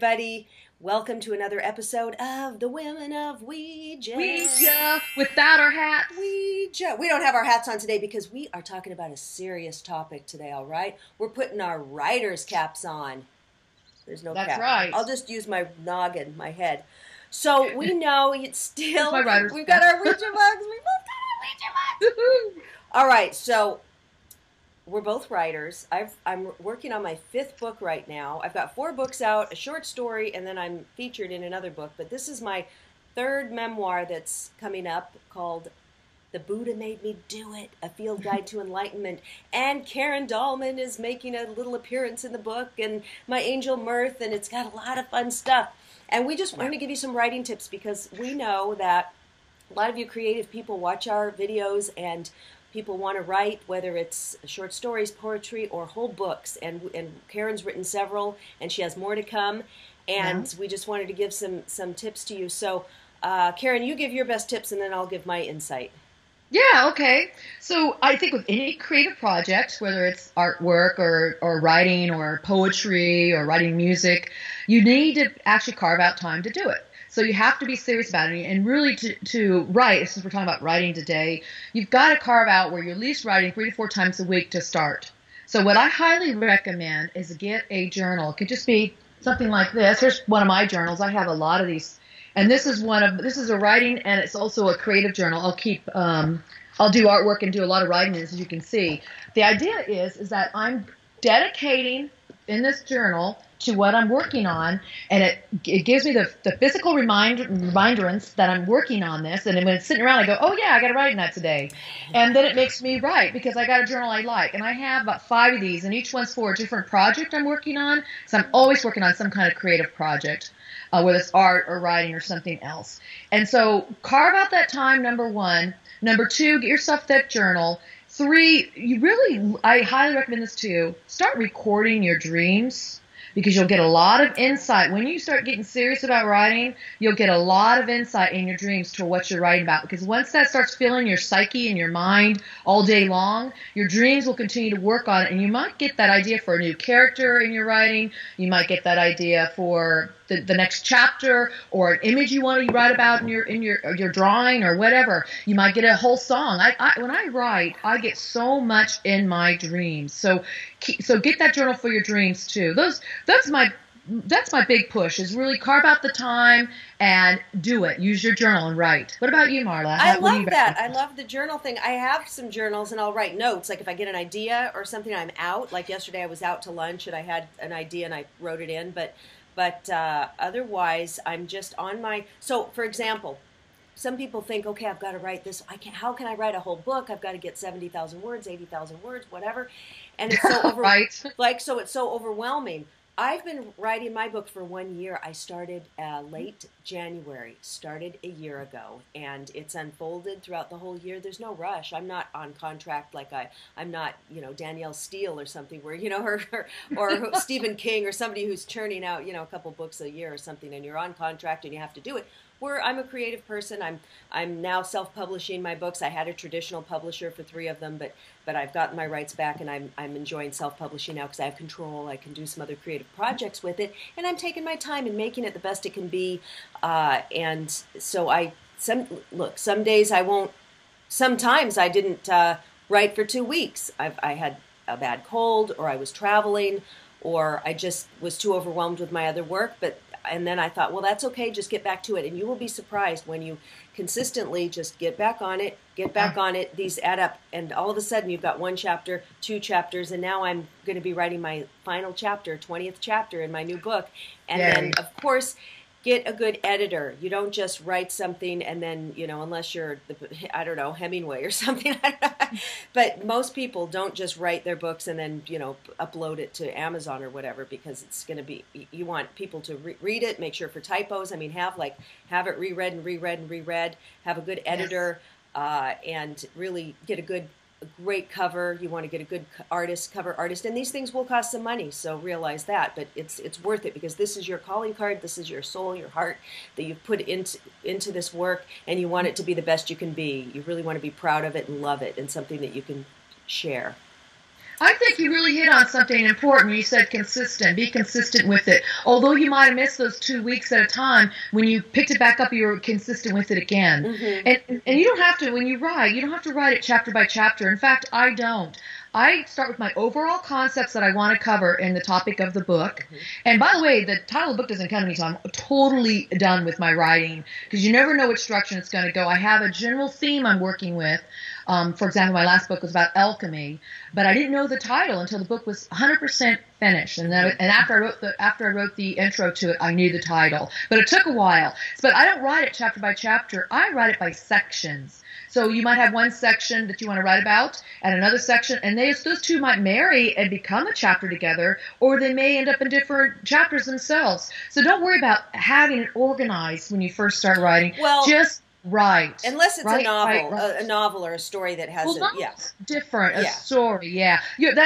everybody. Welcome to another episode of The Women of Ouija. Ouija, without our hats. Ouija. We don't have our hats on today because we are talking about a serious topic today, all right? We're putting our writer's caps on. There's no cap. That's right. I'll just use my noggin, my head. So we know it's still, we've got our Ouija box. We've both got our Ouija box. All right, so we're both writers. I'm working on my 5th book right now. I've got 4 books out, a short story, and then I'm featured in another book. But this is my 3rd memoir that's coming up called The Buddha Made Me Do It, A Field Guide to Enlightenment. And Karen Dahlman is making a little appearance in the book, and my angel Mirth, and it's got a lot of fun stuff. And we just want to give you some writing tips because we know that a lot of you creative people watch our videos and people want to write, whether it's short stories, poetry, or whole books. And Karen's written several, and she has more to come. And we just wanted to give some tips to you. So, Karen, you give your best tips, and then I'll give my insight. Yeah, okay. So I think with any creative project, whether it's artwork or writing or poetry or writing music, you need to actually carve out time to do it. So you have to be serious about it, and really to write, since we're talking about writing today, you've got to carve out where you're at least writing 3 to 4 times a week to start. So what I highly recommend is get a journal. It could just be something like this. Here's one of my journals. I have a lot of these, and this is a writing, and it's also a creative journal. I'll do artwork and do a lot of writing, as you can see. The idea is that I'm dedicating in this journal to what I'm working on, and it gives me the physical remembrance that I'm working on this, and then when it's sitting around I go, oh yeah, I gotta write that today, and then it makes me write because I got a journal I like. And I have about 5 of these, and each one's for a different project I'm working on, so I'm always working on some kind of creative project, whether it's art or writing or something else. And so carve out that time, number one. Number two, get yourself that journal. 3, I highly recommend this too, start recording your dreams, because you'll get a lot of insight. When you start getting serious about writing, you'll get a lot of insight in your dreams to what you're writing about. Because once that starts filling your psyche and your mind all day long, your dreams will continue to work on it. And you might get that idea for a new character in your writing. You might get that idea for the next chapter, or an image you want to write about in your drawing or whatever. You might get a whole song. When I write, I get so much in my dreams. So get that journal for your dreams too. That's my big push, is really carve out the time and do it. Use your journal and write. What about you, Marla? I love that. I love the journal thing. I have some journals, and I'll write notes. Like if I get an idea or something, I'm out. Like yesterday I was out to lunch and I had an idea and I wrote it in. But otherwise I'm just on my, so for example, some people think, okay, I've got to write this. How can I write a whole book? I've got to get 70,000 words, 80,000 words, whatever. And it's so it's so overwhelming. I've been writing my book for 1 year. I started late January, started a year ago, and it's unfolded throughout the whole year. There's no rush. I'm not on contract like I'm not, you know, Danielle Steele or something where, you know, or Stephen King or somebody who's churning out, you know, a couple books a year or something, and you're on contract and you have to do it. Where I'm a creative person, I'm now self-publishing my books. I had a traditional publisher for 3 of them, but I've gotten my rights back, and I'm enjoying self-publishing now because I have control. I can do some other creative projects with it, and I'm taking my time and making it the best it can be. And so some days I won't. Sometimes I didn't write for 2 weeks. I had a bad cold, or I was traveling, or I just was too overwhelmed with my other work, but. And then I thought, well, that's okay, just get back to it. And you will be surprised when you consistently just get back on it, get back on it. These add up, and all of a sudden you've got 1 chapter, 2 chapters, and now I'm going to be writing my final chapter, 20th chapter in my new book. And Yay. Then, of course, get a good editor. You don't just write something and then, you know, unless you're, I don't know, Hemingway or something. But most people don't just write their books and then, you know, upload it to Amazon or whatever, because it's going to be, you want people to read it, make sure for typos. I mean, have it reread and reread and reread. Have a good editor, yes. And really get a great cover. You want to get a good cover artist, and these things will cost some money, so realize that, but it's worth it, because this is your calling card, this is your soul, your heart that you've put into this work, and you want it to be the best you can be. You really want to be proud of it and love it, and something that you can share. I think you really hit on something important. You said consistent. Be consistent with it. Although you might have missed those 2 weeks at a time, when you picked it back up, you were consistent with it again. Mm-hmm. And you don't have to, when you write, you don't have to write it chapter by chapter. In fact, I don't. I start with my overall concepts that I want to cover in the topic of the book. Mm-hmm. And by the way, the title of the book doesn't come to me, so I'm totally done with my writing because you never know which direction it's going to go. I have a general theme I'm working with. For example, my last book was about alchemy, but I didn't know the title until the book was 100% finished. And then, and after I wrote the intro to it, I knew the title. But it took a while. But I don't write it chapter by chapter. I write it by sections. So you might have one section that you want to write about and another section, and those two might marry and become a chapter together, or they may end up in different chapters themselves. So don't worry about having it organized when you first start writing. Well, just write. Unless it's a novel, a novel or a story that has a story, yeah.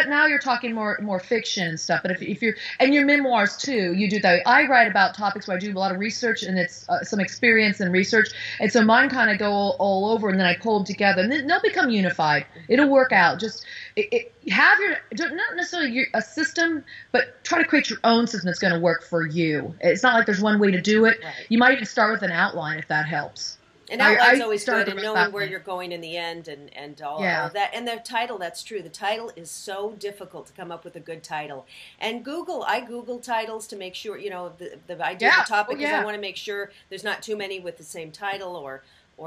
Now you're talking more fiction and stuff, but if your memoirs too, you do that way. I write about topics where I do a lot of research, and it's some experience and research, and so mine kind of go all over, and then I pull them together, and then they'll become unified. It'll work out. Just not necessarily a system, but try to create your own system that's going to work for you. It's not like there's one way to do it. Right. You might even start with an outline if that helps. And outline's always good, and knowing where you're going in the end and all of that. And the title, that's true. The title is so difficult to come up with a good title. And I Google titles to make sure, the idea of the topic, because I want to make sure there's not too many with the same title or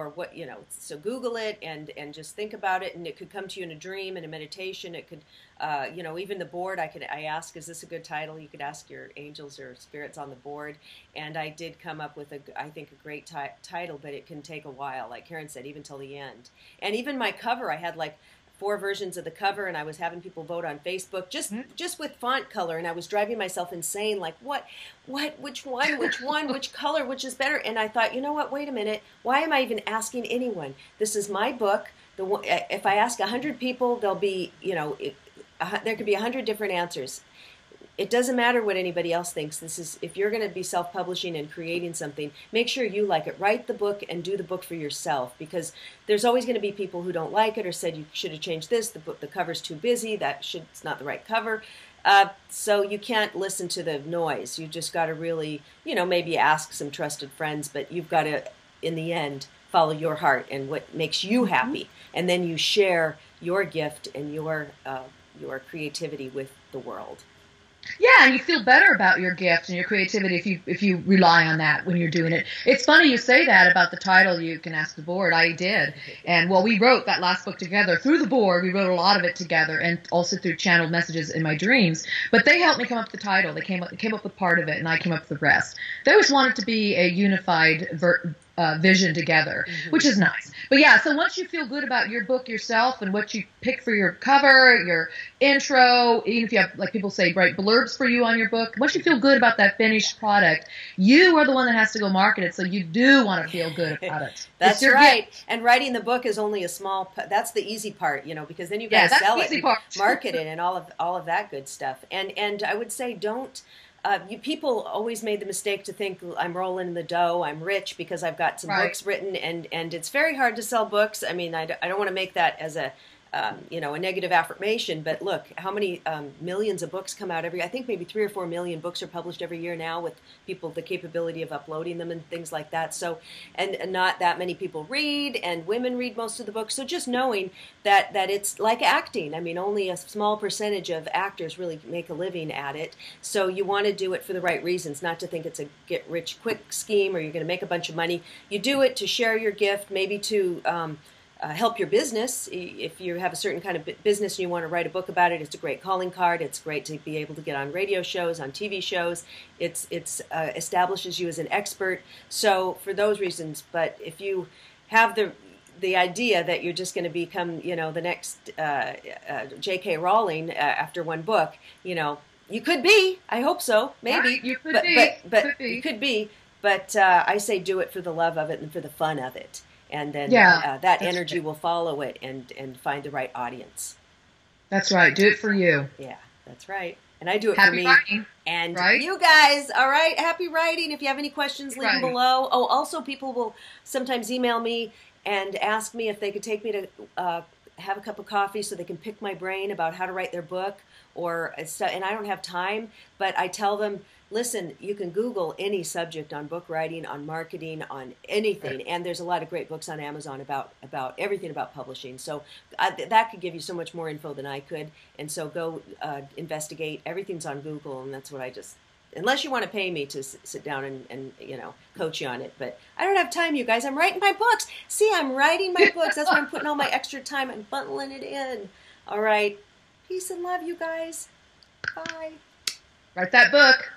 what, so Google it and just think about it, and it could come to you in a dream, in a meditation. It could, even the board, I ask, is this a good title? You could ask your angels or spirits on the board, and I did come up with, I think, a great title, but it can take a while, like Karen said, even till the end. And even my cover, I had like 4 versions of the cover, and I was having people vote on Facebook just with font color, and I was driving myself insane, like which one, which color, which is better? And I thought, you know what, wait a minute, why am I even asking anyone? This is my book. If I ask 100 people, there'll be, there could be 100 different answers. It doesn't matter what anybody else thinks. This is, if you're going to be self-publishing and creating something, make sure you like it. Write the book and do the book for yourself, because there's always going to be people who don't like it or said you should have changed this. The cover's too busy. It's not the right cover. So you can't listen to the noise. You just got to really, maybe ask some trusted friends, but you've got to, in the end, follow your heart and what makes you happy, and then you share your gift and your creativity with the world. Yeah, and you feel better about your gift and your creativity if you rely on that when you're doing it. It's funny you say that about the title. You can ask the board. I did. And, we wrote that last book together. Through the board, we wrote a lot of it together, and also through channeled messages in my dreams. But they helped me come up with the title. They came up with part of it, and I came up with the rest. They always wanted to be a unified vision together, which is nice. But yeah, so once you feel good about your book yourself and what you pick for your cover, your intro, even if you have, like people say, write blurbs for you on your book, once you feel good about that finished product, you are the one that has to go market it, so you do want to feel good about it. That's right. Gift. And writing the book is only a small part. That's the easy part, because then you've got to sell it, market it, and all of that good stuff. And I would say don't. People always made the mistake to think, I'm rolling in the dough, I'm rich because I've got some books written, and it's very hard to sell books. I mean, I don't want to make that as a, a negative affirmation, but look, how many millions of books come out every, I think maybe 3 or 4 million books are published every year now, with people, the capability of uploading them and things like that. So, and not that many people read, and women read most of the books. So just knowing that it's like acting. I mean, only a small percentage of actors really make a living at it. So you want to do it for the right reasons, not to think it's a get rich quick scheme or you're going to make a bunch of money. You do it to share your gift, maybe to, help your business. If you have a certain kind of business and you want to write a book about it, it's a great calling card. It's great to be able to get on radio shows, on TV shows. It's establishes you as an expert. So for those reasons, but if you have the idea that you're just going to become, the next J.K. Rowling after one book, you could be. I hope so. Maybe you could be. But you could be. But I say do it for the love of it and for the fun of it. And then that energy will follow it and find the right audience. That's right. Do it for you. Yeah, that's right. And I do it for me. Writing. And you guys, all right, happy writing. If you have any questions, leave them below. Oh, also people will sometimes email me and ask me if they could take me to have a cup of coffee so they can pick my brain about how to write their book, or and I don't have time, but I tell them, listen, you can Google any subject on book writing, on marketing, on anything, and there's a lot of great books on Amazon about everything about publishing. So that could give you so much more info than I could, and so go investigate. Everything's on Google, and that's what I just... Unless you want to pay me to sit down and you know, coach you on it. But I don't have time, you guys. I'm writing my books. See, I'm writing my books. That's why I'm putting all my extra time and bundling it in. All right. Peace and love, you guys. Bye. Write that book.